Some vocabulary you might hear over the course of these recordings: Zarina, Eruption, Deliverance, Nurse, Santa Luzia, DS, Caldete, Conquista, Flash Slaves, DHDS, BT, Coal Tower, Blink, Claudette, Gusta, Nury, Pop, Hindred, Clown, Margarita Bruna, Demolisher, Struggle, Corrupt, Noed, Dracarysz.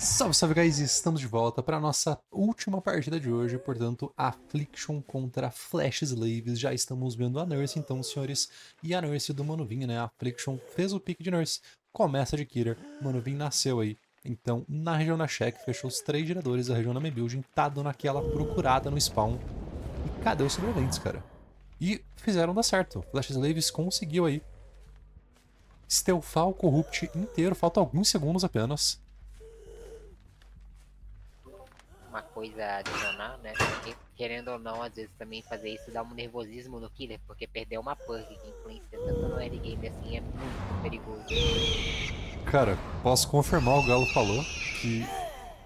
Salve, salve, guys! Estamos de volta para a nossa última partida de hoje, portanto, Affliction contra Flash Slaves. Já estamos vendo a Nurse, então, senhores, e a Nurse do Manuvin, né? A Affliction fez o pick de Nurse, começa de Killer, Manuvin nasceu aí. Então, na região da check, fechou os 3 geradores, a região da main building, tá dando aquela procurada no spawn. E cadê os sobreviventes, cara? E fizeram dar certo, Flash Slaves conseguiu aí stealthar o Corrupt inteiro, faltam alguns segundos apenas. Uma coisa adicional, né? Porque, querendo ou não, às vezes também fazer isso dá um nervosismo no Killer, porque perder uma perk que influencia tanto no endgame assim é muito perigoso. Cara, posso confirmar, o Galo falou que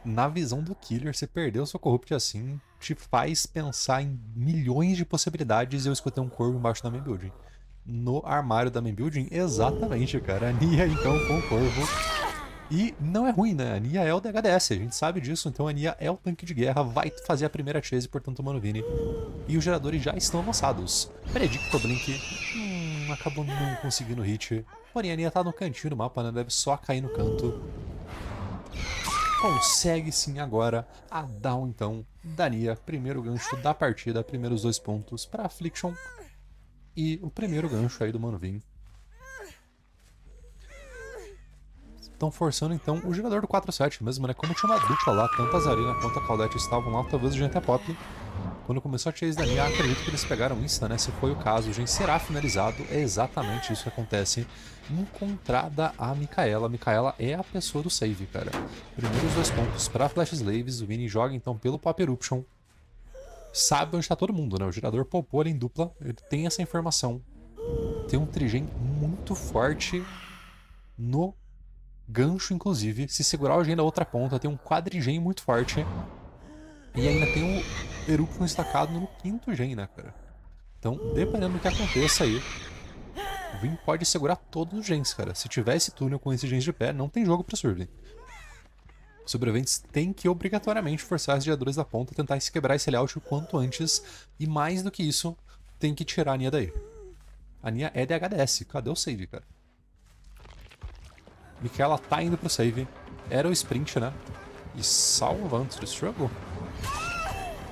na visão do Killer, se perder o seu Corrupt assim, te faz pensar em milhões de possibilidades. Eu escutei um corvo embaixo da main building. No armário da main building? Exatamente, cara. A Nia então com o corvo. E não é ruim, né? A Nia é o DHDS, a gente sabe disso, então a Nia é o tanque de guerra, vai fazer a primeira chase, portanto o Manuvin. E os geradores já estão avançados. Predicto Blink, acabou não conseguindo hit. Porém, a Nia tá no cantinho do mapa, né? Deve só cair no canto. Consegue sim agora a down, então, da Nia. Primeiro gancho da partida, primeiros 2 pontos pra Affliction. E o primeiro gancho aí do Manuvin. Estão forçando então o gerador do 4-7 mesmo, né? Como tinha uma dupla lá, tanto a Zarina quanto a Caldete estavam lá, talvez o gente até Pop. Quando começou a chase da Nia, acredito que eles pegaram insta, né? Se foi o caso, o gente será finalizado. É exatamente isso que acontece. Encontrada a Micaela. Micaela é a pessoa do save, cara. Primeiros 2 pontos para Flash Slaves. O Vini joga então pelo Pop Eruption. Sabe onde está todo mundo, né? O gerador poupou ali em dupla. Ele tem essa informação. Tem um trigem muito forte no gancho, inclusive, se segurar o gen da outra ponta, tem um quadrigem muito forte. E ainda tem o Eruption estacado no 5º gen, né, cara? Então, dependendo do que aconteça aí, o Vim pode segurar todos os gens, cara. Se tiver esse túnel com esses gens de pé, não tem jogo pra Survey. Os sobreviventes têm que obrigatoriamente forçar os geradores da ponta, tentar se quebrar esse layout o quanto antes. E mais do que isso, tem que tirar a Nia daí. A Nia é DHDS. Cadê o save, cara? Micaela tá indo pro save. Era o sprint, né? E salva antes do Struggle?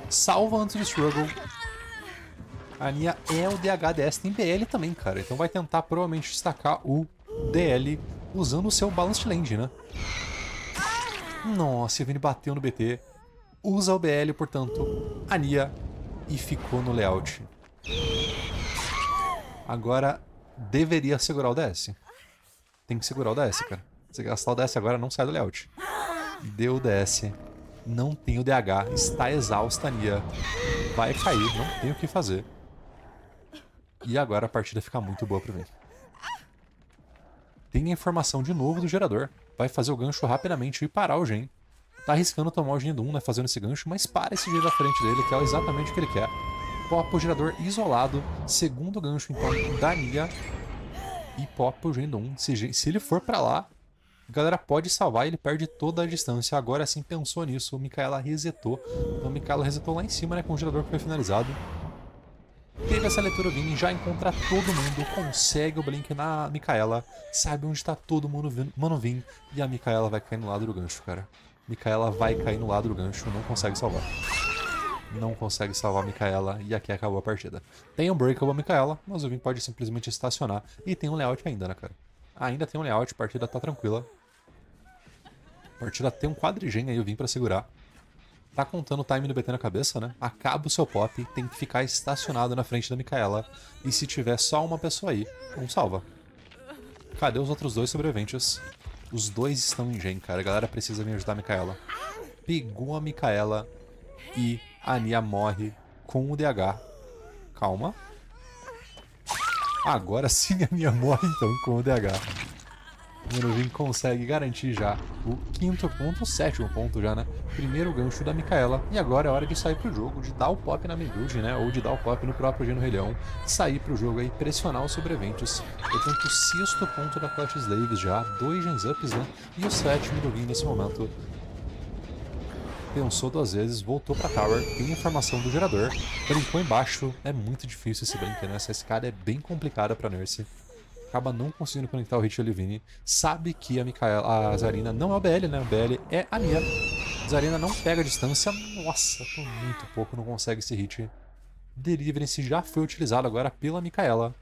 Salva antes do Struggle. A Nia é o DHDS. Tem BL também, cara. Então vai tentar provavelmente destacar o DL usando o seu Balanced Land, né? Nossa, a Vini bateu no BT. Usa o BL, portanto, a Nia. E ficou no layout. Agora deveria segurar o DS. Tem que segurar o DS, cara. Se gastar o DS agora, não sai do layout. Deu o DS. Não tem o DH. Está exausta a Nia. Vai cair. Não tem o que fazer. E agora a partida fica muito boa pra mim. Tem a informação de novo do gerador. Vai fazer o gancho rapidamente e parar o gen. Tá arriscando tomar o gen do 1, né? Fazendo esse gancho, mas para esse gen da frente dele, que é exatamente o que ele quer. Popa o gerador isolado. Segundo gancho, então, da Nia. E Pop o gen 1. Se ele for pra lá, a galera pode salvar e ele perde toda a distância. Agora sim pensou nisso. O Micaela resetou. Então o Micaela resetou lá em cima, né? Com o gerador que foi finalizado. Teve essa leitura vindo, já encontra todo mundo. Consegue o blink na Micaela. Sabe onde tá todo mundo, Manuvin. E a Micaela vai cair no lado do gancho, cara. Micaela vai cair no lado do gancho. Não consegue salvar. Não consegue salvar a Micaela e aqui acabou a partida. Tem um breakable a Micaela, mas o Vim pode simplesmente estacionar. E tem um layout ainda, né, cara? Ainda tem um layout, a partida tá tranquila. A partida tem um quadrigem aí, o Vim pra segurar. Tá contando o time do BT na cabeça, né? Acaba o seu pop, tem que ficar estacionado na frente da Micaela. E se tiver só uma pessoa aí, um salva. Cadê os outros 2 sobreviventes? Os 2 estão em gen, cara. A galera precisa me ajudar a Micaela. Pegou a Micaela e a Nia morre com o DH. Calma. Agora sim a Nia morre então com o DH. O Manuvin consegue garantir já o 5º ponto, o 7º ponto já, né? Primeiro gancho da Micaela. E agora é hora de sair pro jogo, de dar o pop na main build, né? Ou de dar o pop no próprio Geno Relhão. Sair pro jogo aí, pressionar os sobreviventes. Portanto, o 6º ponto da Flash Slaves já. 2 gens ups, né? E o 7º do Vim nesse momento. Pensou 2 vezes, voltou pra tower, tem informação do gerador, brincou embaixo. É muito difícil esse blink, né? Essa escada é bem complicada pra Nurse. acaba não conseguindo conectar o hit Olivine. Sabe que a Zarina não é o BL, né? O BL é a Nia. Zarina não pega a distância. Nossa, por muito pouco não consegue esse hit. Deliverance já foi utilizado agora pela Micaela.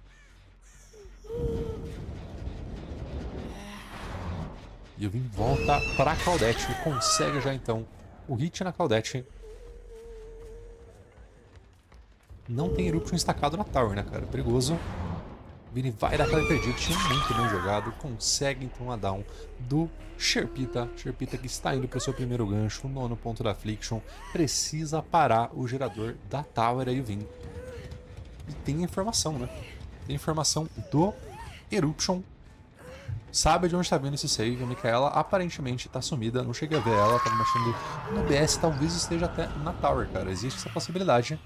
E eu vim de volta para a Caldete. E consegue já então o hit na Caldete. Não tem Eruption estacado na Tower, né, cara? Perigoso. Vini vai dar aquela prediction, muito bem jogado. Consegue então a down do Sherpita. Sherpita que está indo para o seu primeiro gancho, o 9º ponto da Affliction. Precisa parar o gerador da Tower aí, o Vini. E tem informação, né? Tem informação do Eruption. Sabe de onde está vindo esse save. A Micaela aparentemente está sumida. Não cheguei a ver ela. Tá mexendo no BS. Talvez esteja até na Tower, cara. Existe essa possibilidade.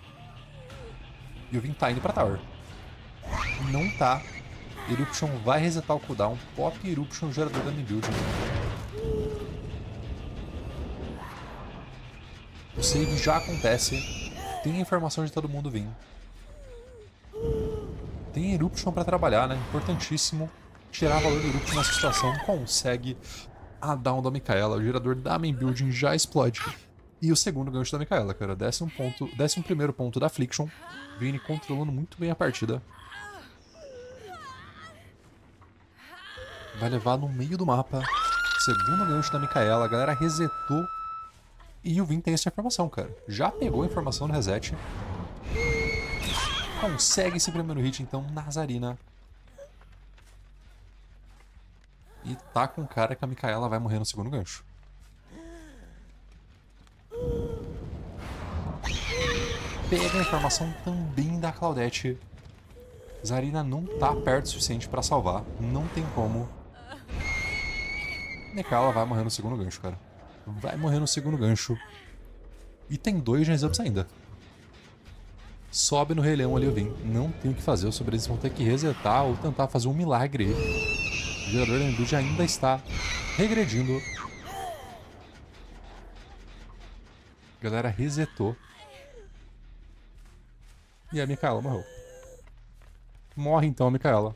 E o Vini tá indo pra Tower. Não tá. Eruption vai resetar o cooldown. Pop Eruption, gerador da mid-build. O save já acontece. Tem informação de todo mundo vir. Tem Eruption pra trabalhar, né? Importantíssimo. Tirar valor do Eruption nessa situação. Consegue a down da Micaela. O gerador da main-building já explode. E o segundo gancho da Micaela, cara. 11º ponto da Affliction. Vini controlando muito bem a partida. Vai levar no meio do mapa. Segundo gancho da Micaela. A galera resetou. E o Vini tem essa informação, cara. Já pegou a informação no reset. Consegue esse primeiro hit, então, na Zarina. E tá com cara que a Micaela vai morrer no segundo gancho. Pega a informação também da Claudette. Zarina não tá perto o suficiente pra salvar. Não tem como. Micaela vai morrer no segundo gancho, cara. Vai morrer no segundo gancho. E tem 2 Gens Ups ainda. Sobe no Rei Leão ali, eu vim. Não tem o que fazer. Os sobreviventes vão ter que resetar ou tentar fazer um milagre. O gerador da Endud ainda está regredindo. A galera resetou. E a Micaela morreu. Morre então a Micaela.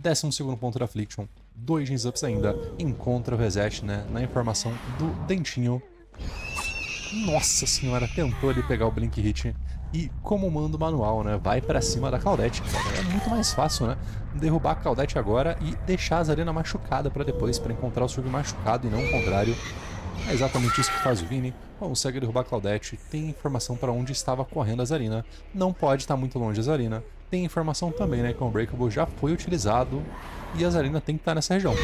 12º ponto da Affliction. 2 Gens Ups ainda. Encontra o reset, né? Na informação do Dentinho. Nossa senhora, tentou ali pegar o Blink Hit. E como manda o manual, né? Vai pra cima da Claudette. É muito mais fácil, né? Derrubar a Claudette agora e deixar a Zarina machucada pra depois, pra encontrar o Surg machucado e não o contrário. É exatamente isso que faz o Vini. Consegue derrubar a Claudette. Tem informação para onde estava correndo a Zarina. Não pode estar muito longe a Zarina. Tem informação também, né? Que o Unbreakable já foi utilizado. E a Zarina tem que estar nessa região.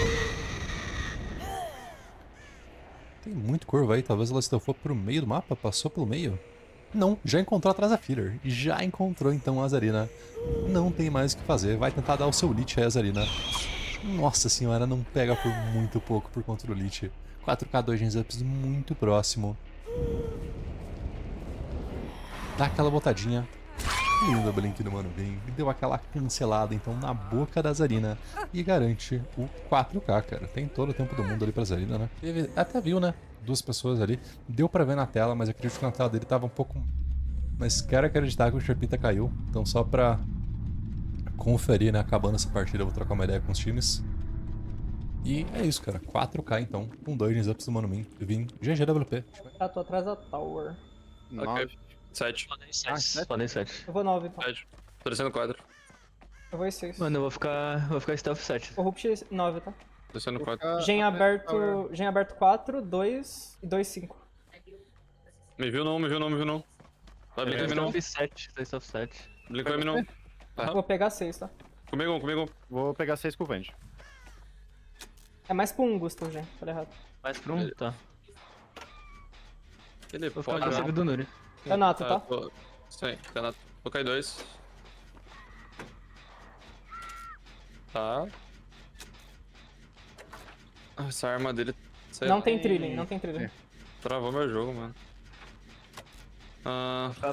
Tem muito curva aí. Talvez ela estufou pro meio do mapa. Passou pelo meio. Não, já encontrou atrás da Filler. Já encontrou então a Zarina. Não tem mais o que fazer. Vai tentar dar o seu Lich aí a Zarina. Nossa senhora, não pega por muito pouco por conta do Lich. 4K 2 Gens Ups muito próximo. Dá aquela botadinha. Linda Blink do Manuvin. Deu aquela cancelada então na boca da Zarina. E garante o 4K, cara. Tem todo o tempo do mundo ali pra Zarina, né? Ele até viu, né? 2 pessoas ali. Deu pra ver na tela, mas acredito que na tela dele tava um pouco... Mas quero acreditar que o Sherpita caiu. Então só pra conferir, né? Acabando essa partida, eu vou trocar uma ideia com os times. E é isso, cara. 4K, então. Com 2 Gens Ups do Manuvin. Vim. GGWP. Ah, tô atrás da Tower. 9. 7. Planei 7. Eu vou 9, então. 7. Tô descendo 4. Eu vou em 6. Mano, eu vou ficar stealth 7. Corrupt 9, tá? Tô descendo 4. Gen aberto 4, 2 e 2, 5. Me viu não. Tá bem, terminou. Tá stealth 7. Blink vai, não. Vou pegar 6, tá? Comigo. Vou pegar 6 com o Vend. É mais pra um, Gusta, já. Falei errado. Mais pra um? Tá. Ele vou ficar de do Nury. É nato, tá? Sim, é nato. Vou cair 2. Tá. Essa arma dele... Não tem trilling, não tem trilling. Travou meu jogo, mano.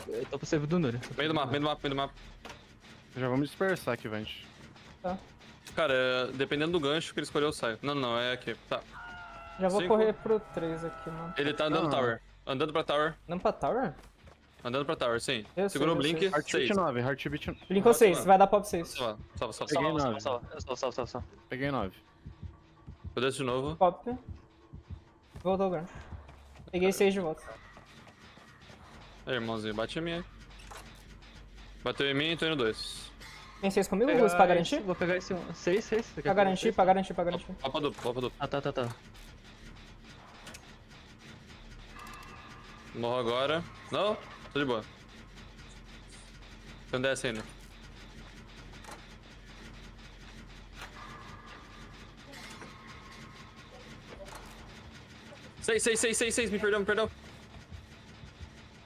Eu tô pro servidor do Nury. Meio do mapa. Já vamos dispersar aqui, Vent. Tá. Cara, dependendo do gancho que ele escolheu, eu saio. Não, é aqui. Tá. Já vou correr pro 3 aqui, mano. Ele tá andando pra Tower. Andando pra Tower? Andando pra tower, sim. Segurou o Blink. Heartbeat 9, Heartbeat 9. Blinkou 6, vai dar pop 6. Salva, salva, salva, salva. Peguei 9. Eu desço de novo. Pop. Voltou o grano. Peguei 6 de volta. Aí, irmãozinho, bate em mim aí. Bateu em mim e tô indo 2. Tem 6 comigo ou 2 pra garantir? Vou pegar esse 6, 6. Pra garantir, pra garantir, pra garantir. Opa duplo, opa duplo. Ah, tá, tá, tá. Morro agora. Não, tô de boa. Tem um DS ainda. Seis, me perdeu.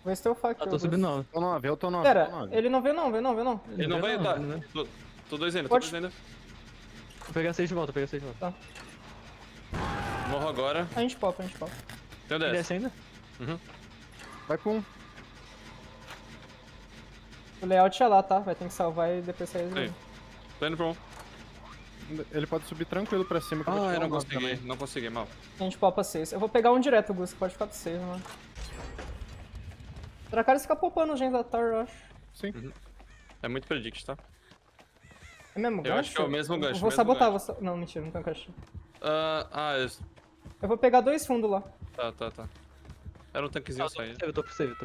Vou estar o fact. Eu tô subindo 9. Tô 9, eu tô 9. Pera, ele não veio não, Ele não veio, tá? Tô 2 ainda, tô 2 ainda. Vou pegar 6 de volta, Tá. Morro agora. A gente popa, Tem um DS ainda? Uhum. Vai com 1. O layout é lá, tá? Vai ter que salvar e depois sair. Tô indo pra 1. Ele pode subir tranquilo pra cima. Que eu não consegui, também. Não consegui, mal. A gente popa 6. Eu vou pegar um direto, Gusta, pode ficar com 6, mano. O Dracarysz fica popando gente da Tower, eu acho. Sim. Uhum. É muito predict, tá? É mesmo gancho? Eu acho que é o mesmo gancho. Eu vou sabotar, Não, mentira, não tem um gancho. Isso. Eu vou pegar 2 fundos lá. Tá, tá, tá. Era um tanquezinho saindo. Eu tô por save,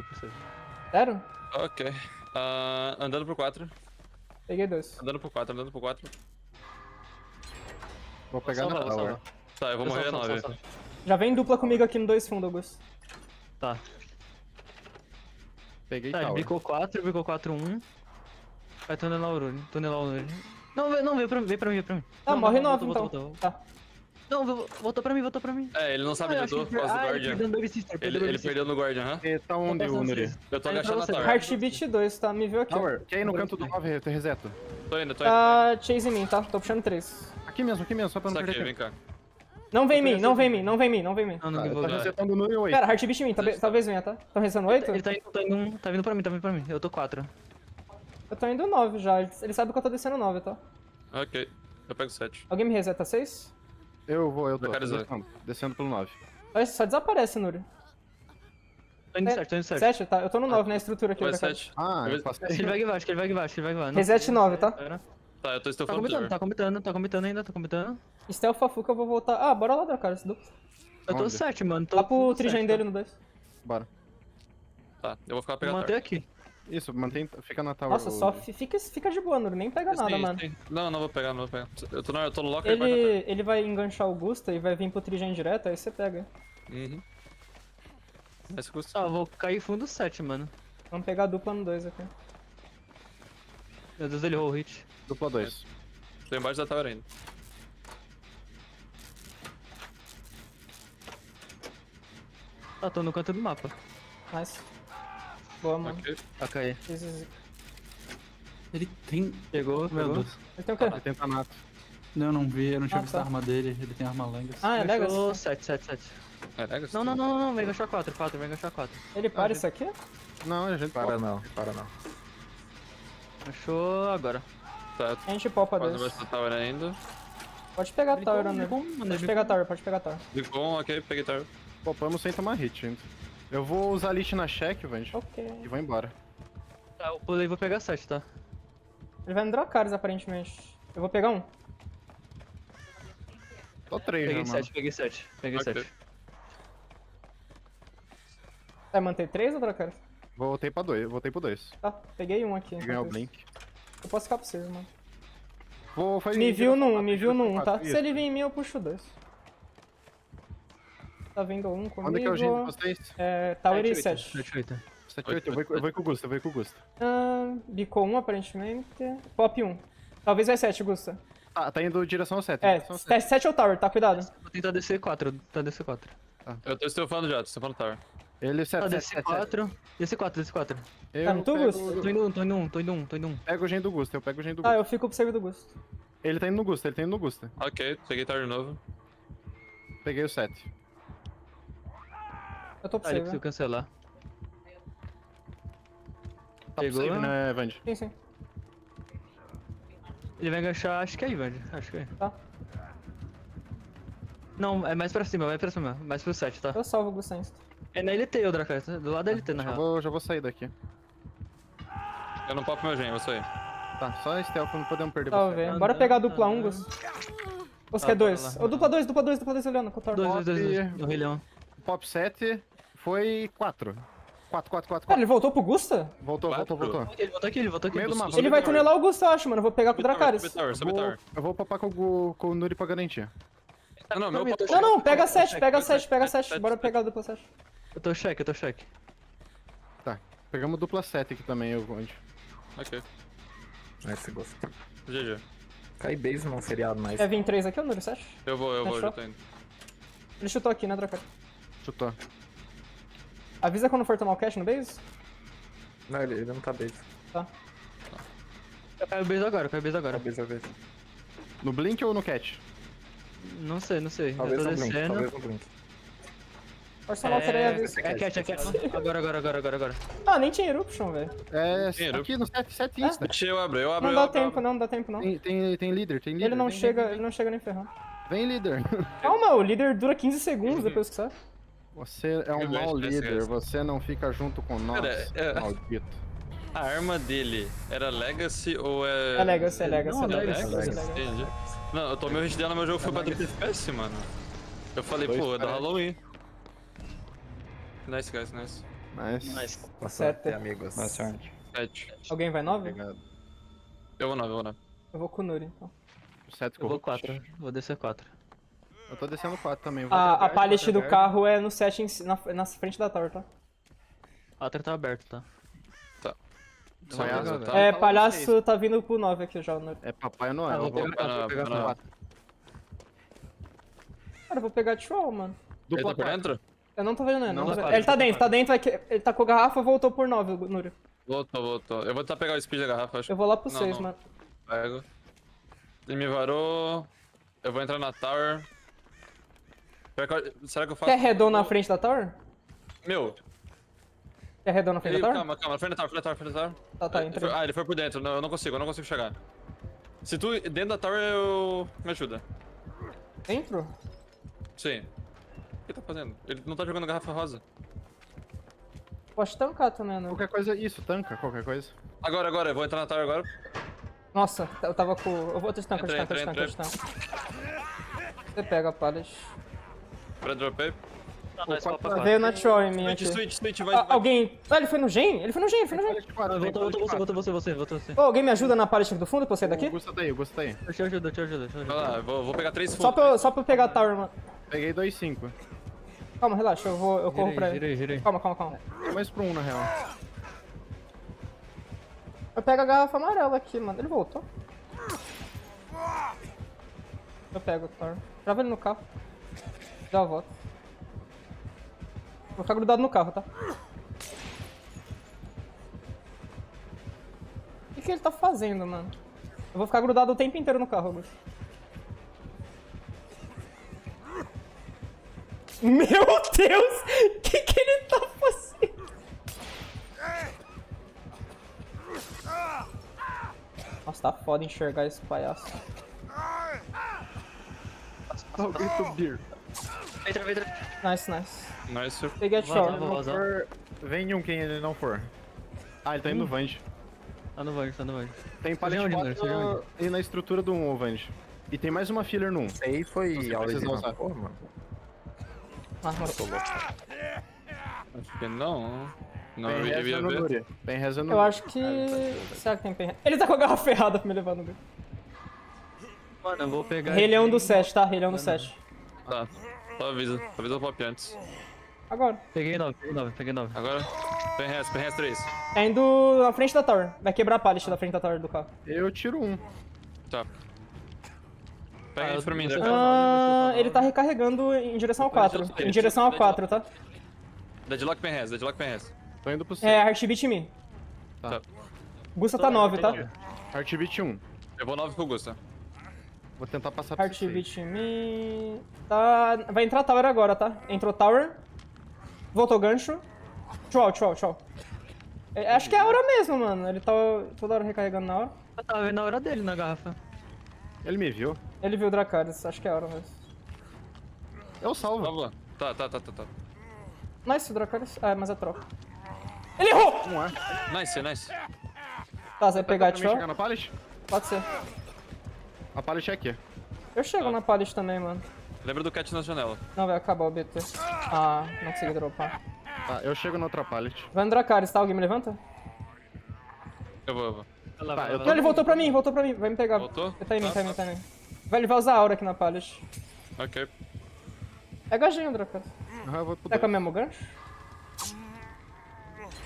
Sério? Ok. Andando pro 4. Peguei 2. Andando pro 4. Vou pegar na tower. Tá, eu vou morrer a 9. Já vem dupla comigo aqui no 2 fundo, Augusto. Tá. Peguei tower. Tá, bicou 4, bicou 4, 1. Vai tunelar o Urune, Não, veio pra mim. Tá, morre 9 então. Tá. Não, voltou pra mim. É, ele não sabe de dor por causa do Guardian. Ele perdeu no Guardian, aham. Tá onde o Nury? Eu tô agachando na tower. Heartbeat 2, tá? Me viu aqui. Tower, que aí no canto do 9, eu reseto. Tô indo, Tá, chase em mim, tá? Tô puxando 3. Aqui mesmo, só pra não perder. Vem cá. Não vem em mim. Tá resetando o Nury 8. Cara, Heartbeat em mim, talvez venha, tá? Tão resetando 8? Ele tá vindo pra mim, Eu tô 4. Eu tô indo 9 já. Ele sabe que eu tô descendo 9, tá? Ok, eu pego 7. Alguém me reseta 6? Eu tô descendo pelo 9. Só desaparece, Nury. Tô indo 7, 7, tá? Eu tô no 9, na estrutura aqui. Vai 7. Ele vai guivar, acho que ele vai guivar. Reset 9, tá? Tá, eu tô estufando. Tá comitando ainda. Stealth Fafuca, eu vou voltar. Ah, bora lá, Dracarysz, esse duplo. Eu tô 7, mano. Lá pro trigem dele no 2. Bora. Tá, eu vou ficar pegando. Mantém aqui. Isso, mantém, fica na tower. Nossa, só fica de boa, Nury, nem pega nada, mano. Não, não vou pegar. Eu tô no locker. Ele vai enganchar o Gusta e vai vir pro trigem direto, aí você pega. Uhum. Mas Gusta. Ah, vou cair fundo 7, mano. Vamos pegar a dupla no 2 aqui. Meu Deus, ele errou o hit. Dupla 2. Tô embaixo da tower ainda. Ah, tô no canto do mapa. Nice. Boa, mano. Ok. Ele tem... Pegou. Ele tem o quê? Ele tem tanato. Não, eu não vi, eu não tinha visto a arma dele. Ele tem arma langa. Ah, é Legas? 7. É Legas? Não, vem ganchar 4, vem ganchar 4. Ele para isso aqui? Não, a gente para não. Achou agora. Tá. A gente popa 2. Pode pegar a tower, né? Pode pegar a tower. Ligou, ok, peguei a tower. Popamos sem tomar hit ainda. Eu vou usar Lich na check, Vand. Ok. E vou embora. Tá, eu pulei e vou pegar 7, tá? Ele vai no Dracarysz, aparentemente. Eu vou pegar 1. Tô 3, peguei já, 7, mano. Peguei 7. Vai manter 3 ou Dracarysz? Voltei pra 2, voltei pro 2. Tá, peguei 1 aqui. Ganhei o Blink. Eu posso ficar pra vocês, mano. Me viu no 1, tá? Isso. Se ele vir em mim, eu puxo 2. Tá vindo 1 comigo. Onde que é o gênio de vocês? É, Tower e 7. 7, 8. Eu vou com o Gusta, bicou 1 aparentemente. Pop 1. Talvez vai 7, Gusta. Ah, tá indo direção ao 7. É, 7 ou Tower, tá? Cuidado. Vou tentar descer 4, tá DC4. Ah. Eu tô estufando já, tô estufando Tower. Ele é 7, DC4. DC4. Tá no tu, Gusta? Tô indo 1. Pega o gênio do Gusta, eu pego o gênio do Gusta. Ah, eu fico pro servidor do Gusta. Ele tá indo no Gusta, Ok, peguei Tower de novo. Peguei o 7. Eu tô possível. Ah, eu preciso cancelar. Tá possível, né, Vand? Sim. Ele vai enganchar, acho que é aí, Vand. Tá. Não, é mais pra cima, mais pro 7, tá? Eu salvo o Gusta. É na LT, o Dracarysz, do lado da LT, na real. Já vou sair daqui. Eu não popo meu gen, vou sair. Tá, só stealth, não podemos perder você. Bora pegar a dupla 1, Gus. Ou você quer 2? Ou dupla 2, dupla 2, dupla 2, olhando. 2, Pop 7 foi 4. 4, 4, 4, 4. Ele voltou pro Gusta? Voltou. Ele voltou aqui, ele vai tunelar o Gusta, eu acho, mano. Eu vou pegar com o Dracarysz. Eu vou popar com o Nury pra garantir. Não, pega 7, pega 7, pega 7. Bora pegar a dupla 7. Eu tô check. Tá, pegamos dupla 7 aqui também, eu vou. Ok. Esse Gusta. GG. Cai base não seria mais. Quer vir 3 aqui, ou Nury 7? Eu vou, já tô indo. Ele chutou aqui, né, Dracarysz? Chutou. Avisa quando for tomar o cash no base? Não, ele não tá base. Tá. Caiu base agora. No blink ou no catch? Não sei. Talvez eu tô descendo. Talvez no blink. Força lá, terei a vez. É catch. Agora. Ah, nem tinha Eruption, velho. É, aqui no 7 insta. Deixa eu abrir, Não dá tempo, não. Tem líder, Ele não chega nem ferrando. Vem, líder. Calma, o líder dura 15 segunds depois que sai. Você é um mau líder, você não fica junto com nós, maldito. A arma dele era Legacy ou é... É Legacy. Não, é Legacy. Não, eu tomei o hit dela, mas o jogo foi pra DPS, mano. Eu falei, pô, é da Halloween. Nice, guys, nice. Sete, amigos. Boa sorte. 7. Alguém vai 9? Eu vou 9. Eu vou com o Nury, então. 7 eu vou 4, vou descer 4. Eu tô descendo 4 também. A pallet do carro é no set na frente da tower, tá? A tower tá aberta, tá? Tá. Palhaço tá vindo pro 9 aqui já. É papai Noel, eu vou pegar 4. Cara, eu vou pegar troll, mano. Ele tá por dentro? Eu não tô vendo, ele tá dentro, ele tá com a garrafa, voltou por 9, o Nury. Voltou. Eu vou tentar pegar o speed da garrafa, acho. Eu vou lá pro 6, mano. Pego. Ele me varou. Eu vou entrar na tower. Será que eu faço... Quer redon na frente da tower? Meu. Quer redon na frente da tower? Calma, frente da tower. Tá, entra. Ele foi por dentro, eu não consigo chegar. Se tu dentro da tower, me ajuda. Dentro? Sim. O que tá fazendo? Ele não tá jogando garrafa rosa. Posso tancar também, né? Qualquer coisa, isso, tanca, qualquer coisa. Agora, eu vou entrar na tower agora. Nossa, eu tava com... Eu vou testar. Você pega a pallet. Pra dropei. Veio na troll em mim aqui. Switch, vai. Alguém... Ah, ele foi no gen. Voltou você. Ô, alguém me ajuda na pallet do fundo pra eu sair daqui? Gusta aí. Deixa eu ajudar. Vai lá, vou pegar 3 fundos. Só pra eu pegar a tower, mano. Peguei 2-5. Calma, relaxa, eu corro pra ele. Girei. Calma. Mais pro 1, na real. Eu pego a garrafa amarela aqui, mano. Ele voltou. Eu pego o Thor. Trava ele no carro. Dá a volta. Vou ficar grudado no carro, tá? O que ele tá fazendo, mano? Eu vou ficar grudado o tempo inteiro no carro, Augusto. Meu Deus! O que ele tá fazendo? Nossa, tá foda enxergar esse palhaço. Nice. Peguei a shot. Vem um quem ele não for. Ah, ele tá indo no Vand. Tá no Vand. Tem palhaço e na estrutura do 1, o Vand. E tem mais uma filler no 1. Esse aí foi a hora de usar. Acho que não. Não, eu devia ver. Eu acho que... Será que tem penreza? Ele tá com a garrafa ferrada pra me levar no meio. Mano, eu vou pegar... Relhão do 7, tá? Relhão do 7. Tá, só avisa o pop antes. Agora. Peguei 9. Agora, penreza 3. Tá indo na frente da tower. Vai quebrar a pallet da frente da tower do carro. Eu tiro 1. Tá. Pega isso pra mim, né? Ele tá recarregando em direção ao 4. Em direção ao 4, tá? Deadlock penreza. Tô indo pro 6. É, Heartbeat me. Tá. Gusta tá 9, tá? Heartbeat 1. Eu vou 9 pro Gusta. Vou tentar passar pro 6. Heartbeat me... Tá... Vai entrar Tower agora, tá? Entrou Tower. Voltou gancho. Troll. Acho que é a hora mesmo, mano. Ele tá toda hora recarregando na hora. Eu tava vendo a hora dele na garrafa. Ele me viu. Ele viu o Dracarysz, acho que é a hora mesmo. Eu salvo. Tá. Nice, Dracarysz. Ah, mas é troca. Ele errou! Não é. Nice, nice. Tá, você vai pegar a tchau. Na pallet? Pode ser. A pallet é aqui. Eu chego na pallet também, mano. Lembra do cat na janela. Não, vai acabar o BT. Ah, não consegui dropar. Tá, eu chego na outra pallet. Vai no Dracarysz, tá? Alguém me levanta? Eu vou, eu vou. Tá, eu tô... Não, ele voltou pra mim, voltou pra mim. Vai me pegar. Voltou? Tá em mim, tá em mim, tá em mim. Vai, ele vai usar a aura aqui na pallet. Ok. É gajinho, Dracarysz. Ah, eu vou poder. Tá com o mesmo gancho?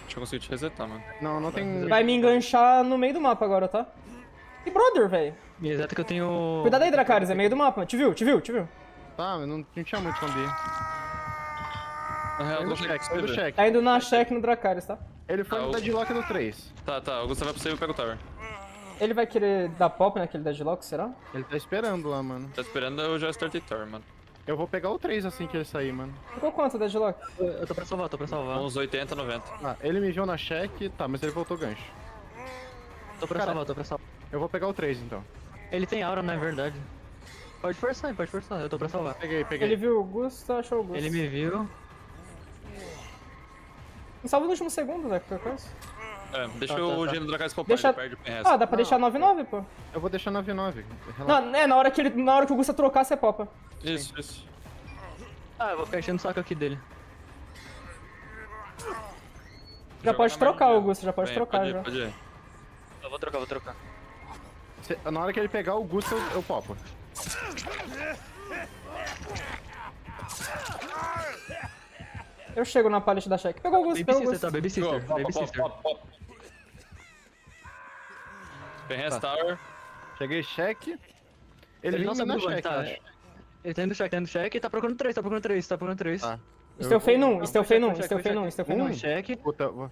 Deixa eu conseguir te resetar, mano. Não, não tem... Vai me enganchar no meio do mapa agora, tá? Que brother, velho. Exato que eu tenho... Cuidado aí, Dracarysz, é meio do mapa. Te viu, te viu, te viu. Tá, eu não tinha muito zumbi. Na real, eu tô check. Tá indo na check no Dracarysz, tá? Ele foi no deadlock do 3. Tá, tá, o Gusta vai pro save e pega o tower. Ele vai querer dar pop naquele deadlock, será? Ele tá esperando lá, mano. Tá esperando, eu já startei tower, mano. Eu vou pegar o 3 assim que ele sair, mano. Ficou quanto o deadlock? Eu tô pra salvar, tô pra salvar. Uns 80, 90. Ah, ele mijou na check, tá, mas ele voltou o gancho. Tô pra salvar, tô pra salvar. Eu vou pegar o 3 então. Ele tem aura, na verdade. Pode forçar, eu tô pra salvar. Peguei, peguei. Ele viu o Gusta, achou o Gusta. Ele me viu. Me salva no último segundo, né? É, deixa o gênio do Dracarysz popar, ele perde o Perez. Ah, dá pra deixar 9-9, pô. Eu vou deixar 9-9. Não, é, na hora que o Gusta trocar, você popa. Isso, isso. Ah, eu vou ficar enchendo o saco aqui dele. Já pode trocar, o Gusta, já pode trocar. Já. Pode ir. Eu vou trocar, vou trocar. Na hora que ele pegar o Gusta, eu popo. Eu chego na pallet da check. Pegou o Gusta, pegou o Gusta. Tá, baby sister, baby sister. Perez tower. Cheguei, check. Ele não sabe check, tá? Ele tá indo check, e tá procurando 3, tá procurando 3. Ah, Stealthei num, Stealthei num, check. Puta, vou.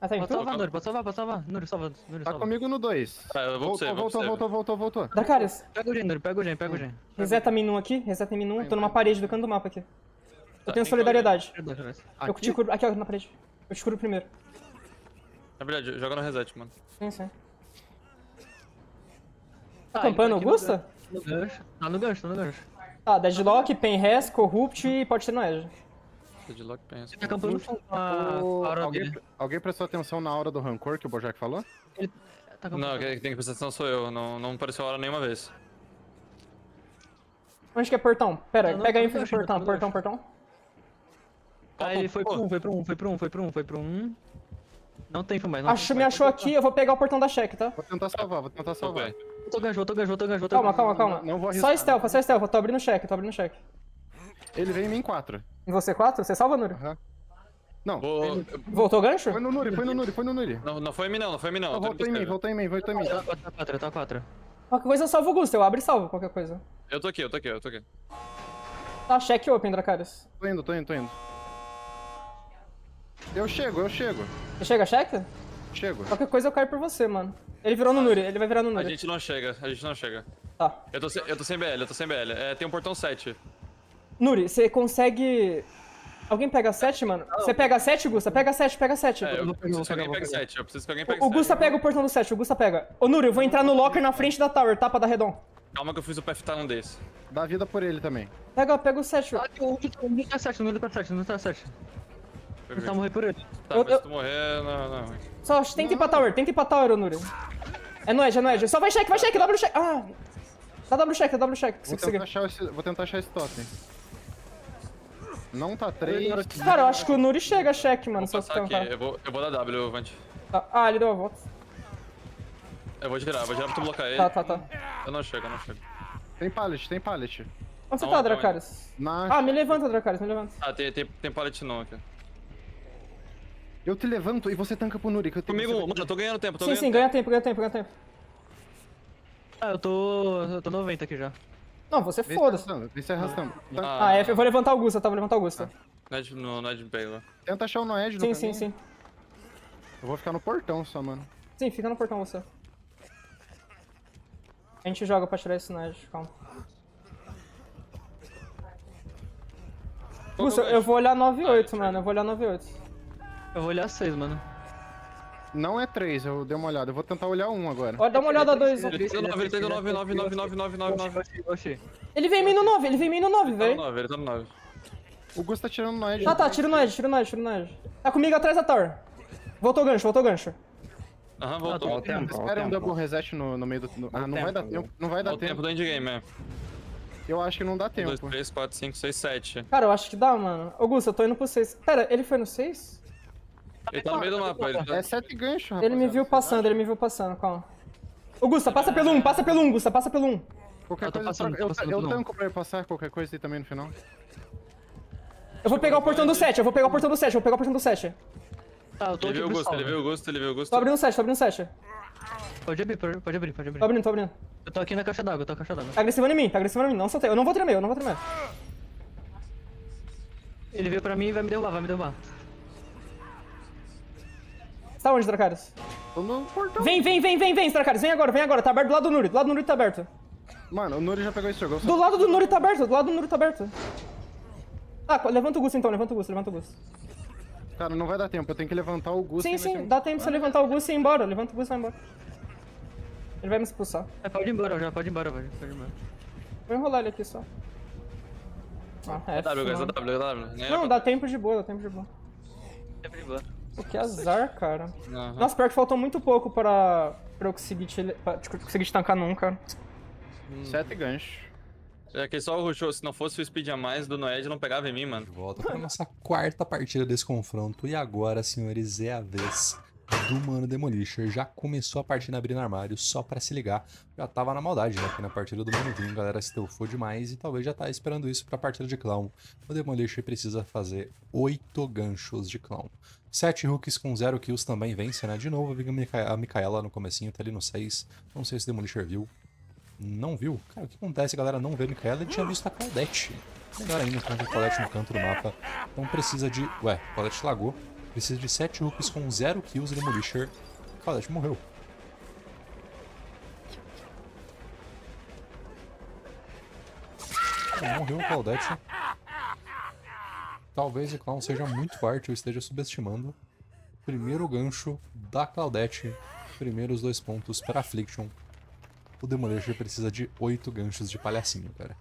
Ah, tá indo. Pode salvar, Nury, pode salvar. Nury, salva, Nury, salva. Tá comigo no 2. Ah, eu vou pro voltou. Dracarysz. Pega o gen, Nury, pega o gen. Reseta mim num aqui, reseta mim num. Tô numa parede do canto do mapa aqui. Eu tenho solidariedade. Eu te curo, aqui ó, na parede. Eu te curo primeiro. Na verdade, joga no reset, mano. Sim, sim. Tá acampando o Gusta? No gancho. Tá no gancho, Tá, deadlock, Penres, Corrupt e pode ser no edge. Deadlock, Penres. Ele tá acampando com a aura dele. Alguém prestou atenção na aura do rancor que o BojaK falou? Ele tá acampando. Não, quem tem que prestar atenção sou eu, não apareceu a aura nenhuma vez. Onde que é portão? Pera, pega a info de portão, Ah, ele foi pro 1, foi pro 1. Não tem info mais, não. Me achou aqui, eu vou pegar o portão da check, tá? Vou tentar salvar, Tô ganhando. Calma, Não vou arriscar. Só stealth, eu tô abrindo check, Ele veio em mim 4. Em você 4? Você salva, Nury? Aham. Não. Voltou o gancho? Foi no Nury, Não, não foi em mim não, Voltou em mim, Tá 4, Qualquer coisa eu salvo o Gusta, eu abro e salvo qualquer coisa. Eu tô aqui, Tá, check open, Dracarysz. Tô indo, Eu chego, Você chega, check? Chego. Qualquer coisa eu caio por você, mano. Ele virou no Nury, ele vai virar no Nury. A gente não chega, Tá. Eu tô sem BL, É, tem um portão 7. Nury, você consegue... Alguém pega 7, mano? Você pega 7, Gusta? Pega 7. É, eu preciso que alguém pegue 7, O Gusta pega o portão do 7, o Gusta pega. Ô, Nury, eu vou entrar no locker na frente da tower, tapa da redom. Calma que eu fiz o PF Town desse. Dá vida por ele também. Pega o 7. Ah, o Nury tá 7, Tentar morrer por ele. Tá, mas se tu morrer, não. Só tenta ir pra tower, Nury. É no edge, Só vai check, W check. Ah! Dá W check, Vou tentar achar esse totem. Não tá 3. Cara, eu acho que o Nury chega check, mano. Vou passar aqui, eu vou dar W, Vant. Ah, ele deu a volta. Eu vou girar, pra tu blocar ele. Tá. Eu não chego, Tem pallet, Onde você tá, Dracarysz? Ah, me levanta, Dracarysz, Ah, tem pallet não aqui. Eu te levanto e você tanca pro Nury. Comigo, mano, eu tô ganhando tempo, Sim, ganha tempo, Ah, eu tô 90 aqui já. Não, você foda-se. Vem se arrastando. Ah, eu vou levantar o Gusta, Noed pega. Tenta achar o Noed no caminho. Sim. Eu vou ficar no portão só, mano. Sim, fica no portão você. A gente joga pra tirar esse Noed, calma. Gusta, eu vou olhar 9-8, mano, Eu vou olhar 6, mano. Não é 3, eu dei uma olhada. Eu vou tentar olhar 1 agora. Ó, dá uma olhada 2. Ele tá no 9, ele vem em mim no 9, velho. Ele tá no 9, O Gusta tá tirando o Noed. Tá, tira o Noed. Tá comigo atrás da Tower. Voltou o gancho. Aham, voltou. Espera um double reset no meio do... Ah, não vai dar tempo. Não vai dar tempo. O tempo do endgame, é. Eu acho que não dá tempo. 1, 2, 3, 4, 5, 6, 7. Cara, eu acho que dá, mano. Ô, Gusta, eu tô indo pro 6. Pera, ele foi no 6? Ele tá no meio do mapa. Ele tá... É 7 gancho, rapaz. Ele me viu passando, calma. Ô, Gusta, passa pelo 1, Gusta, passa pelo 1. Qualquer coisa, eu tanco pra ele passar qualquer coisa aí também no final. Eu vou pegar o portão do 7, Tá, eu tô abrindo o Gusta, ele viu o Gusta. Tô abrindo o 7. Pode abrir. Tô abrindo. Eu tô aqui na caixa d'água, Tá agressivando em mim, não soltei. Eu não vou tremer. Ele veio pra mim e vai me derrubar, Você tá onde, Dracarysz? Tô no portão. Vem, Dracarysz, vem agora. Tá aberto do lado do Nury, tá aberto. Mano, o Nury já pegou esse jogo. Do lado do Nury tá aberto. Ah, levanta o Gusta então, levanta o Gusta. Cara, não vai dar tempo, eu tenho que levantar o Gusta. Sim, dá tempo pra você levantar o Gusta e ir embora. Levanta o Gusta e vai embora. Ele vai me expulsar. É, pode ir embora, velho. Vou enrolar ele aqui só. Ah, é. W, guys. Não, dá tempo de boa. O que azar, cara. Uhum. Nossa, pior que faltou muito pouco pra eu conseguir te tancar num, cara. 7 gancho. Já que só o rushou, se não fosse o speed a mais do Noed, não pegava em mim, mano. De volta pra nossa quarta partida desse confronto. E agora, senhores, é a vez do mano Demolisher. Já começou a partida abrindo armário, só pra se ligar. Já tava na maldade, né? Aqui na partida do Manuvin, galera, se teufou demais. E talvez já tá esperando isso pra partida de Clown. O Demolisher precisa fazer 8 ganchos de Clown. 7 hooks com 0 kills também vence, né? De novo, a Micaela no comecinho, tá ali no 6. Não sei se o Demolisher viu. Não viu? Cara, o que acontece, galera? Não vê a Micaela e tinha visto a Caldete. Melhor ainda, encontra a Caldete no canto do mapa. Então precisa de... Ué, a Caldete lagou. Precisa de 7 hooks com 0 kills e Demolisher. A Caldete morreu. Morreu a Caldete. Talvez o Clown seja muito forte, eu esteja subestimando. Primeiro gancho da Caldete. Primeiros 2 pontos para Affliction. O Demolisher precisa de 8 ganchos de palhacinho, cara.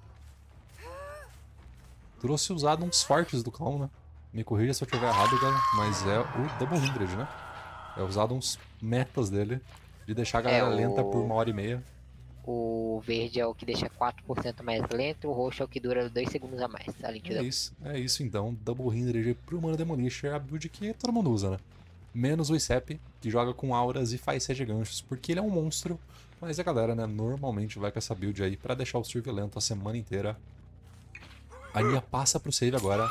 Trouxe usado uns fortes do Clown, né? Me corrija se eu tiver errado, galera, mas é o Double Hindred, né? É usado uns metas dele de deixar a galera lenta por 1h30. O verde é o que deixa 4% mais lento, o roxo é o que dura 2 segundos a mais. É isso então, Double Hindred pro mano Demolisher, a build que todo mundo usa, né? Menos o Icep, que joga com auras e faz 7 ganchos, porque ele é um monstro. Mas a galera, né, normalmente vai com essa build aí pra deixar o serve lento a semana inteira. A Nia passa pro save agora.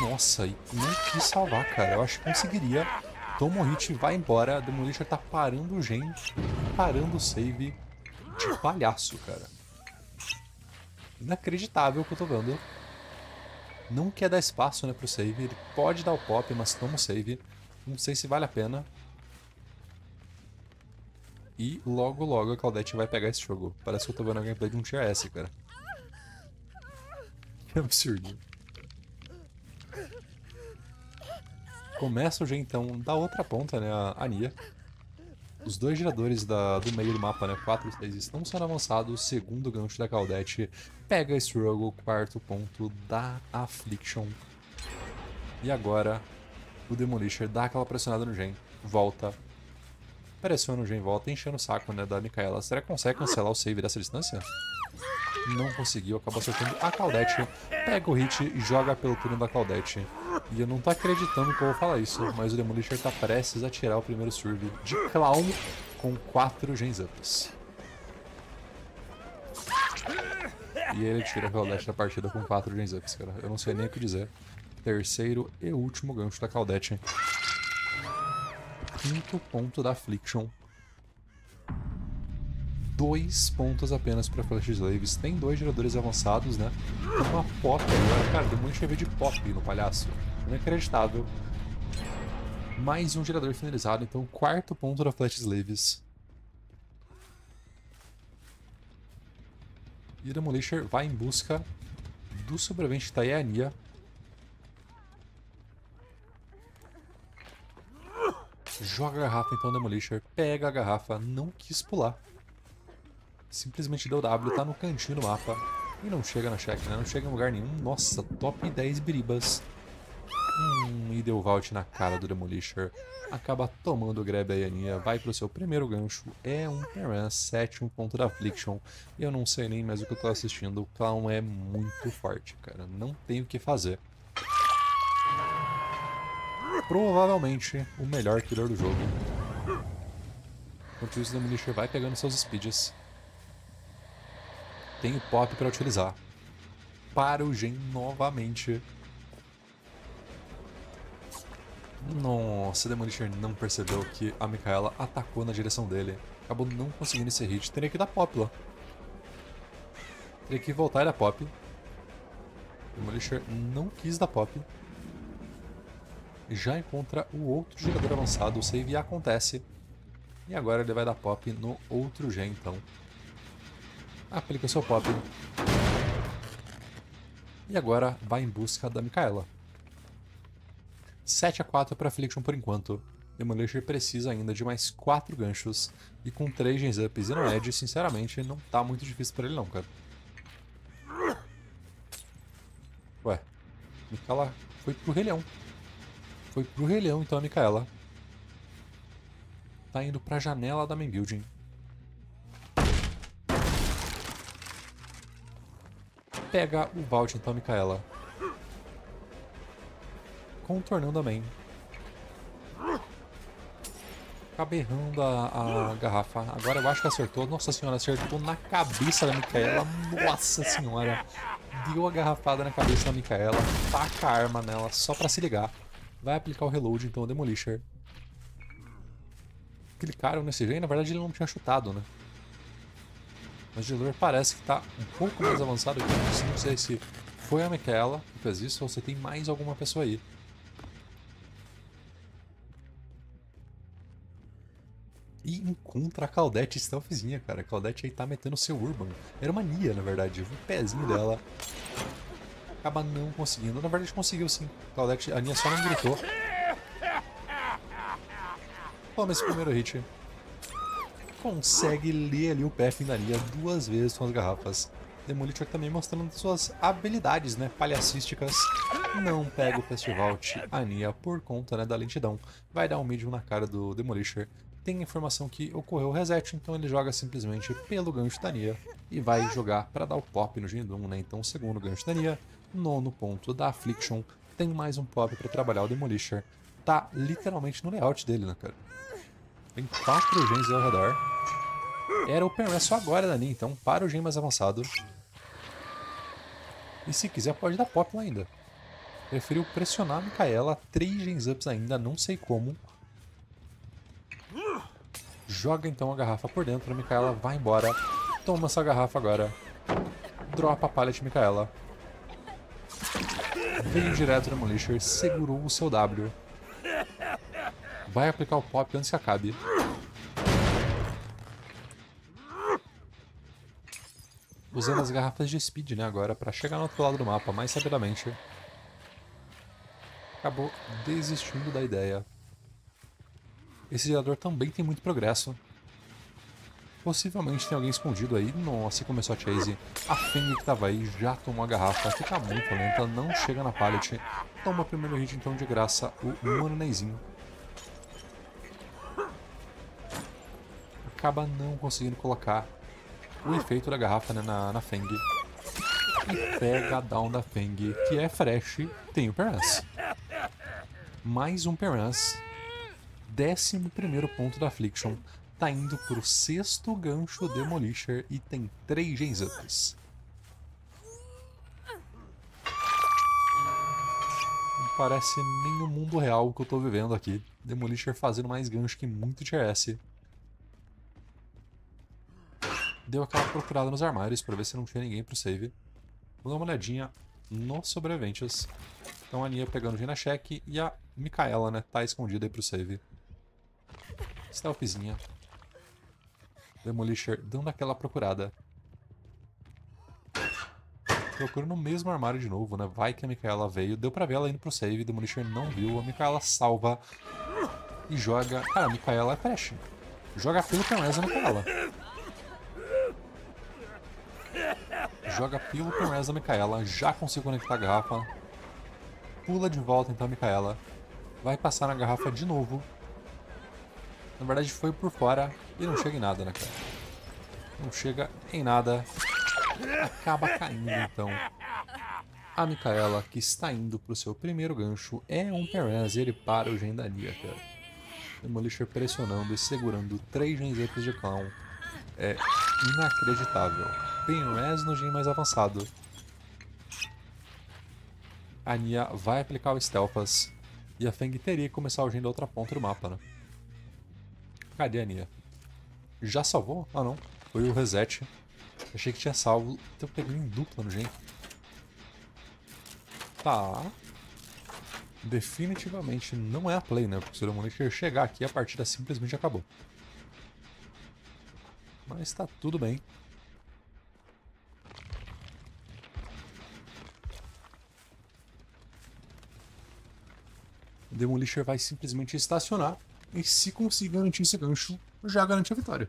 Nossa, e nem quis salvar, cara. Eu acho que conseguiria. Toma o hit, vai embora. Demolisher tá parando gente. Parando o save de palhaço, cara. Inacreditável o que eu tô vendo. Não quer dar espaço, né, pro save. Ele pode dar o pop, mas toma o save. Não sei se vale a pena. E logo a Claudette vai pegar esse jogo. Parece que eu tô vendo a gameplay de um TS, cara. Que absurdo. Começa o G então da outra ponta, né? A Nia. Os 2 giradores do meio do mapa, né? 4 e 6 estão sendo avançados. Segundo gancho da Claudette. Pega Struggle. 4º ponto da Affliction. E agora o Demolisher dá aquela pressionada no Gen. Volta. Pressiona o Gen, volta, enchendo o saco, né, da Micaela. Será que consegue cancelar o save dessa distância? Não conseguiu, acabou acertando a Caldete. Pega o hit e joga pelo turno da Caldete. E eu não tô acreditando que eu vou falar isso, mas o Demolisher tá prestes a tirar o primeiro serve de Clown com 4 Gens Ups. E ele tira a Caldete da partida com 4 Gens Ups, cara. Eu não sei nem o que dizer. Terceiro e último gancho da Caldete. 5º ponto da Affliction. 2 pontos apenas para Flash Slaves. Tem 2 giradores avançados, né? Tem uma pop agora. Cara, tem muito cheio de pop no palhaço. Inacreditável. Mais um girador finalizado. Então, 4º ponto da Flash Slaves. E o Demolisher vai em busca do sobrevivente que tá aí, a Nia. Joga a garrafa então, Demolisher. Pega a garrafa, não quis pular. Simplesmente deu W, tá no cantinho do mapa. E não chega na check, né? Não chega em lugar nenhum. Nossa, top 10 biribas. E deu vault na cara do Demolisher. Acaba tomando o grab aí a Nia. Vai pro seu primeiro gancho. É um Perez, 7-1 contra a Affliction. E eu não sei nem mais o que eu tô assistindo. O Clown é muito forte, cara. Não tem o que fazer. Provavelmente o melhor killer do jogo. Enquanto isso, o Demolisher vai pegando seus speeds. Tem o Pop pra utilizar. Para o Gen novamente. Nossa, o Demolisher não percebeu que a Micaela atacou na direção dele. Acabou não conseguindo esse hit. Teria que dar Pop lá. Teria que voltar e dar Pop. O Demolisher não quis dar Pop. Já encontra o outro jogador avançado. O save acontece. E agora ele vai dar Pop no outro Gen, então. Aplica seu Pop. E agora vai em busca da Micaela. 7-4 para Affliction por enquanto. Demolisher precisa ainda de mais 4 ganchos. E com 3 gens ups e Noed, sinceramente, não tá muito difícil para ele não, cara. Ué, Micaela foi pro relhão. Foi pro relhão então a Micaela. Tá indo pra janela da main building. Pega o vault então a Micaela. Contornando a main. Acaba errando a garrafa. Agora eu acho que acertou. Nossa senhora, acertou na cabeça da Micaela. Nossa senhora. Deu a garrafada na cabeça da Micaela. Taca a arma nela só pra se ligar. Vai aplicar o reload então o Demolisher. Clicaram nesse jeito. Na verdade ele não tinha chutado, né? Mas o Deliverance parece que tá um pouco mais avançado que isso. Não sei se foi a Micaela que fez isso ou se tem mais alguma pessoa aí. E encontra a Caldete stealthzinha, cara. A Caldete aí tá metendo seu Urban. Era uma Nia, na verdade. Eu vi o pezinho dela. Acaba não conseguindo. Na verdade conseguiu sim. Caldete, a Nia só não gritou. Toma esse primeiro hit. Consegue ler ali o path da Nia 2 vezes com as garrafas. Demolisher também mostrando suas habilidades, né, palhacísticas. Não pega o festival. A Nia, por conta, né, da lentidão, vai dar um medium na cara do Demolisher. Tem informação que ocorreu o reset, então ele joga simplesmente pelo gancho da Nia e vai jogar para dar o pop no Jindum, né? Então, segundo gancho da Nia, 9º ponto da Affliction. Tem mais um pop para trabalhar o Demolisher. Tá literalmente no layout dele, né, cara? Tem 4 gens ao redor. Era o Perez só agora da Nia, então, para o gen mais avançado. E se quiser pode dar pop lá ainda. Preferiu pressionar a Micaela, 3 gens ups ainda, não sei como. Joga então a garrafa por dentro, a Micaela vai embora. Toma essa garrafa agora. Dropa a pallet, Micaela. Veio direto no Demolisher, segurou o seu W. Vai aplicar o pop antes que acabe. Usando as garrafas de speed, né, agora, pra chegar no outro lado do mapa mais rapidamente. Acabou desistindo da ideia. Esse gerador também tem muito progresso. Possivelmente tem alguém escondido aí. Nossa, começou a chase. A Feng que tava aí já tomou a garrafa. Fica muito lenta, não chega na pallet. Toma primeiro hit então de graça o Manunezinho. Acaba não conseguindo colocar o efeito da garrafa, né, na Feng. E pega a down da Feng, que é fresh. Tem o Perez. Mais um Perez. 11º ponto da Affliction. Tá indo pro 6º gancho Demolisher e tem 3 gens ups. Não parece nem o mundo real que eu tô vivendo aqui. Demolisher fazendo mais gancho que muito TS. Deu aquela procurada nos armários pra ver se não tinha ninguém pro save. Vou dar uma olhadinha nos sobreviventes. Então a Nia pegando o Gina Check e a Micaela, né, tá escondida aí pro save. Stealthzinha. Demolisher dando aquela procurada. Procura no mesmo armário de novo, né? Vai que a Micaela veio. Deu pra ver ela indo pro save. Demolisher não viu. A Micaela salva. E joga... Cara, a Micaela é fresh. Joga pelo Perez na Micaela. joga pelo Perez a Micaela, já conseguiu conectar a garrafa, pula de volta então a Micaela, vai passar na garrafa de novo, na verdade foi por fora e não chega em nada, né, cara? Não chega em nada, acaba caindo então. A Micaela, que está indo para o seu primeiro gancho, é um Perez e ele para o gen da Nia, cara. Demolisher pressionando e segurando 3 gens Eps de Clown. É inacreditável. Perez no gen mais avançado. A Nia vai aplicar o Stealthas e a Feng teria que começar o gen da outra ponta do mapa, né? Cadê a Nia? Já salvou? Ah não, foi o reset. Achei que tinha salvo, então pegou em dupla no gen. Tá. Definitivamente não é a play, né? Porque se o Demolisher chegar aqui, a partida simplesmente acabou. Mas tá tudo bem. O Demolisher vai simplesmente estacionar e se conseguir garantir esse gancho, já garante a vitória.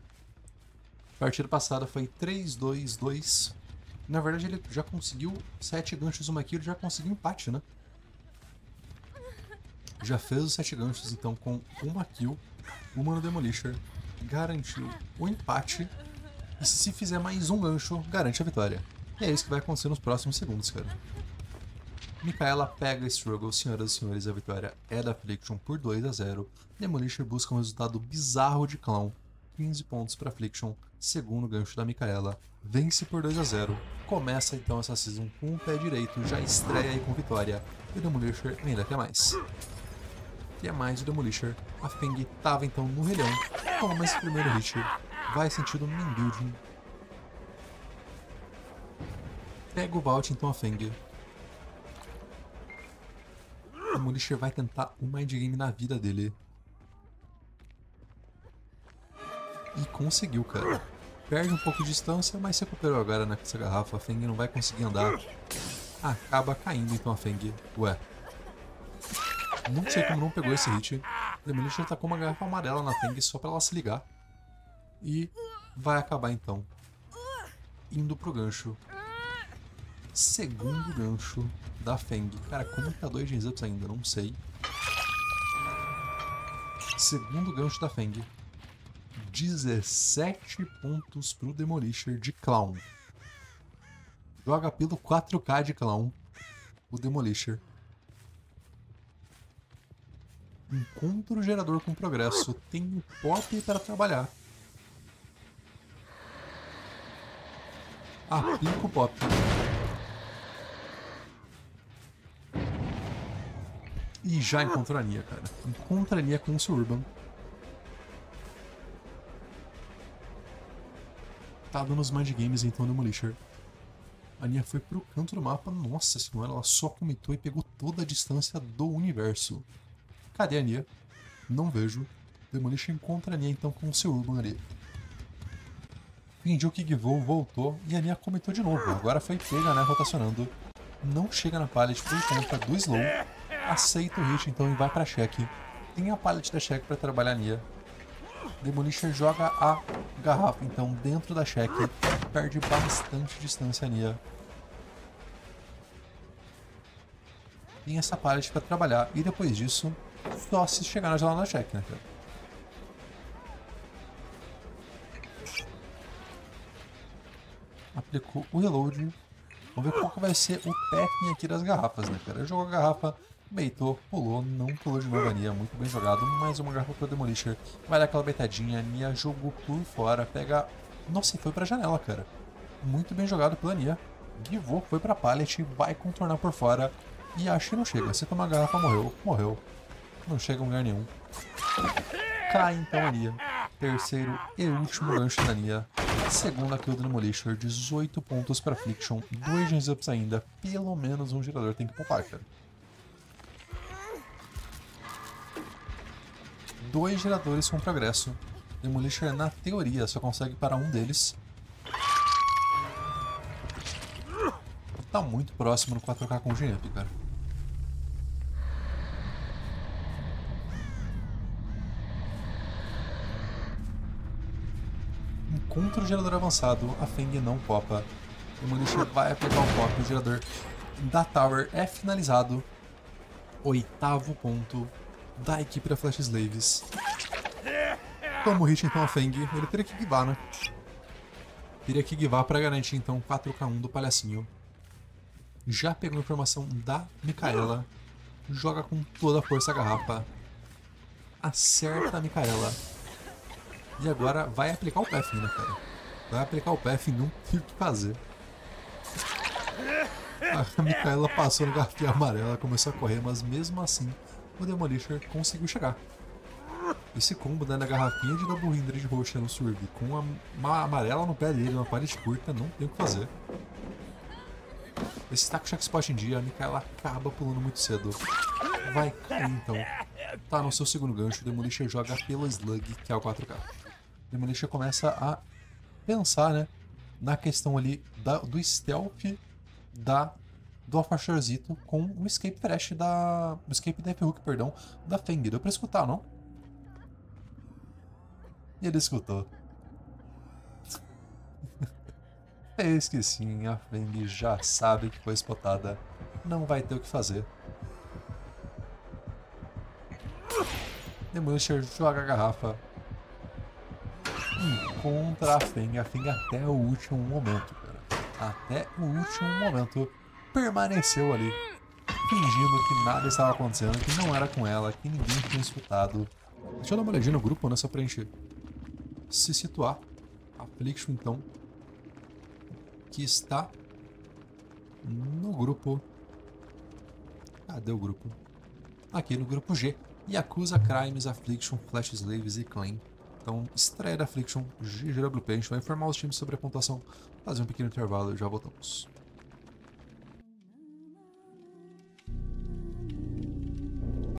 A partida passada foi 3-2-2. Na verdade ele já conseguiu 7 ganchos, uma kill, já conseguiu empate, né? Já fez os 7 ganchos então com uma kill, uma no Demolisher, garantiu o empate e se fizer mais um gancho, garante a vitória. E é isso que vai acontecer nos próximos segundos, cara. Micaela pega Struggle, senhoras e senhores, a vitória é da Affliction por 2-0. Demolisher busca um resultado bizarro de Clown. 15 pontos para Affliction, segundo gancho da Micaela, vence por 2-0. Começa então essa season com o pé direito, já estreia aí com vitória. E o Demolisher ainda quer mais. Quer mais o Demolisher. A Feng tava então no relhão, toma esse primeiro hit, vai sentido main building. Pega o vault então a Feng. O Demolisher vai tentar um mindgame na vida dele. E conseguiu, cara. Perde um pouco de distância, mas se recuperou agora nessa garrafa. A Feng não vai conseguir andar. Acaba caindo então a Feng. Ué. Não sei como não pegou esse hit. Demolisher tacou uma garrafa amarela na Feng só pra ela se ligar. E vai acabar então indo pro gancho. Segundo gancho da Feng. Cara, como tá 2 gens ups ainda? Não sei. Segundo gancho da Feng. 17 pontos pro Demolisher de Clown. Joga pelo 4K de Clown. O Demolisher. Encontra o gerador com progresso. Tem o Pop para trabalhar. Aplica o Pop. E já encontra a Nia, cara. Encontra a Nia com o Urban. Tá dando os mind games então no Demolisher. A Nia foi pro canto do mapa, nossa senhora, ela só comitou e pegou toda a distância do universo. Cadê a Nia? Não vejo. Demolisher encontra a Nia então com o seu Urban ali. Fingiu que givou, voltou e a Nia comitou de novo. Agora foi pega, né, rotacionando. Não chega na pallet por conta do slow. Aceita o hit então e vai pra check. Tem a pallet da check pra trabalhar a Nia. Demolisher joga a garrafa então dentro da check, perde bastante distância a Nia. Tem essa pallet para trabalhar e depois disso só se chegar na gelada da check, né, cara? Aplicou o reload. Vamos ver qual que vai ser o packing aqui das garrafas, né, cara? Jogou a garrafa, baitou, pulou, não pulou de novo a Nia, muito bem jogado. Mais uma garrafa pro Demolisher, vai dar aquela baitadinha, a Nia jogou por fora, pega... Nossa, e foi pra janela, cara. Muito bem jogado pela Nia. Givou, foi pra pallet, vai contornar por fora. E acho que não chega, se tomar a garrafa morreu, morreu. Não chega em lugar nenhum. Cai então a Nia. Terceiro e último gancho da Nia. Segunda kill do Demolisher, 18 pontos pra Affliction, 2 gens ups ainda, pelo menos um gerador tem que poupar, cara. 2 geradores com progresso. Demolisher na teoria só consegue parar um deles. Tá muito próximo no 4K com o Gen Up, cara. Encontra o gerador avançado, a Feng não popa. O Demolisher vai apertar o Pop. O gerador da Tower é finalizado. Oitavo ponto da equipe da Flash Slaves. Toma o hit então a Feng. Ele teria que givar, né? Teria que givar pra garantir então 4K1 do palhacinho. Já pegou a informação da Micaela. Joga com toda a força a garrapa. Acerta a Micaela. E agora vai aplicar o path, né, cara? Vai aplicar o path e não tem o que fazer. A Micaela passou no garfinho amarelo, começou a correr, mas mesmo assim o Demolisher conseguiu chegar. Esse combo, né, da garrafinha de double Hindred roxa no Surve com uma amarela no pé dele, uma parede curta, não tem o que fazer. Esse tá com o checkspot em dia, a Micaela acaba pulando muito cedo. Vai cair então. Tá no seu segundo gancho, o Demolisher joga pelo Slug, que é o 4K. O Demolisher começa a pensar, né, na questão ali do stealth do Alfachorzito com o escape trash o escape da F-Hook, perdão, da Feng. Deu pra escutar, não? E ele escutou. Eis que sim, a Feng já sabe que foi spotada. Não vai ter o que fazer. Demolisher joga a garrafa. Encontra a Feng. A Feng até o último momento, cara. Até o último momento. Permaneceu ali. Fingindo que nada estava acontecendo. Que não era com ela. Que ninguém tinha escutado. Deixa eu dar uma olhadinha no grupo, né? Só pra gente se situar. Affliction, então. Que está no grupo. Cadê o grupo? Aqui no grupo G. E acusa Crimes, Affliction, Flash Slaves e Clan. Então, estreia da Affliction, GGW Paint. Vai informar os times sobre a pontuação. Fazer um pequeno intervalo e já voltamos.